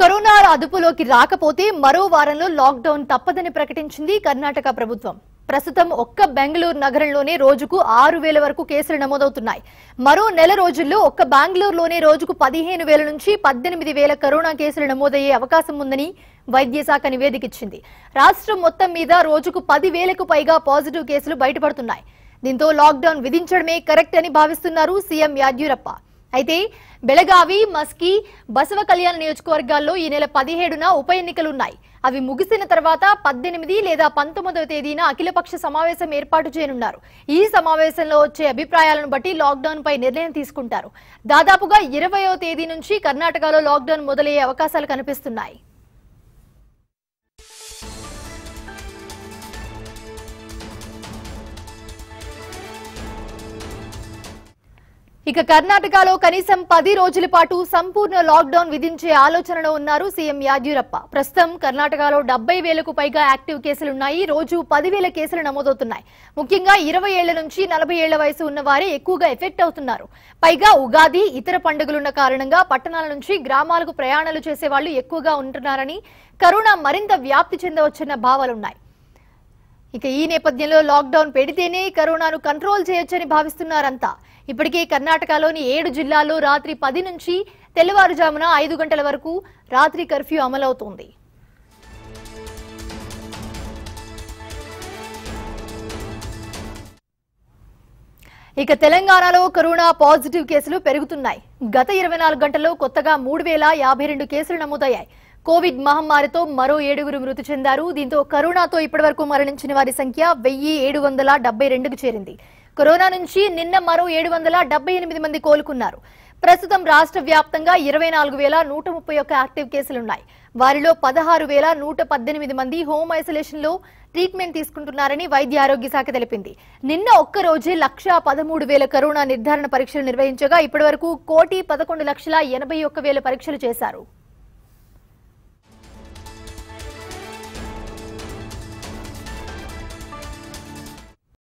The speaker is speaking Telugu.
కరోనా అదుపులోకి రాకపోతే మరో వారంలో లాక్ డౌన్ తప్పదని ప్రకటించింది కర్ణాటక ప్రభుత్వం. ప్రస్తుతం ఒక్క బెంగళూరు నగరంలోనే రోజుకు 6000 వరకు కేసులు నమోదవుతున్నాయి. మరో నెల రోజుల్లో ఒక్క బెంగళూరులోనే రోజుకు 15000 నుంచి 18000 కరోనా కేసులు నమోదయ్యే అవకాశం ఉందని వైద్య శాఖ నివేదిక ఇచ్చింది. రాష్ట్రం మొత్తం మీద రోజుకు 10000కు పైగా పాజిటివ్ కేసులు బయటపడుతున్నాయి. దీంతో లాక్ డౌన్ విధించడమే కరెక్ట్ అని భావిస్తున్నారు సీఎం యడ్యూరప్ప. అయితే బెళగావి, మస్కి, బసవ కళ్యాణ నియోజకవర్గాల్లో ఈ నెల 17న ఉప ఎన్నికలున్నాయి. అవి ముగిసిన తర్వాత 18 లేదా 19వ తేదీన అఖిలపక్ష సమావేశం ఏర్పాటు చేయనున్నారు. ఈ సమావేశంలో వచ్చే అభిప్రాయాలను బట్టి లాక్డౌన్ పై నిర్ణయం తీసుకుంటారు. దాదాపుగా 20వ తేదీ నుంచి కర్ణాటకలో లాక్డౌన్ మొదలయ్యే అవకాశాలు కనిపిస్తున్నాయి. ఇక కర్ణాటకలో కనీసం 10 రోజుల పాటు సంపూర్ణ లాక్డౌన్ విధించే ఆలోచనలో ఉన్నారు సీఎం యడ్యూరప్ప. ప్రస్తుతం కర్ణాటకలో 70000కు పైగా యాక్టివ్ కేసులున్నాయి. రోజు 10000 కేసులు నమోదవుతున్నాయి. ముఖ్యంగా 20 ఏళ్ల నుంచి 40 ఏళ్ల వయసు ఉన్న వారే ఎక్కువగా ఎఫెక్ట్ అవుతున్నారు. పైగా ఉగాది, ఇతర పండుగలున్న కారణంగా పట్టణాల నుంచి గ్రామాలకు ప్రయాణాలు చేసేవాళ్లు ఎక్కువగా ఉంటున్నారని, కరోనా మరింత వ్యాప్తి చెందవచ్చన్న భావాలున్నాయి. ఇక ఈ నేపథ్యంలో లాక్డౌన్ పెడితేనే కరోనాను కంట్రోల్ చేయొచ్చని భావిస్తున్నారంతా. ఇప్పటికే కర్ణాటకలోని 7 జిల్లాల్లో రాత్రి 10 నుంచి తెల్లవారుజామున 5 గంటల వరకు రాత్రి కర్ఫ్యూ అమలవుతోంది. ఇక తెలంగాణలో కరోనా పాజిటివ్ కేసులు పెరుగుతున్నాయి. గత 24 గంటల్లో కొత్తగా 3052 కేసులు నమోదయ్యాయి. కోవిడ్ మహమ్మారితో మరో 7 మృతి చెందారు. దీంతో కరోనాతో ఇప్పటివరకు మరణించిన వారి సంఖ్య 1772కు చేరింది. కరోనా నుంచి నిన్న మరో 778 మంది కోలుకున్నారు. ప్రస్తుతం రాష్ట్ర వ్యాప్తంగా 24131 యాక్టివ్ కేసులున్నాయి. వారిలో 16118 మంది హోమ్ ఐసోలేషన్ లో ట్రీట్మెంట్ తీసుకుంటున్నారని వైద్య ఆరోగ్య శాఖ తెలిపింది. నిన్న ఒక్కరోజే 1,13,000 కరోనా నిర్ధారణ పరీక్షలు నిర్వహించగా ఇప్పటివరకు 1,11,81,000 పరీక్షలు చేశారు.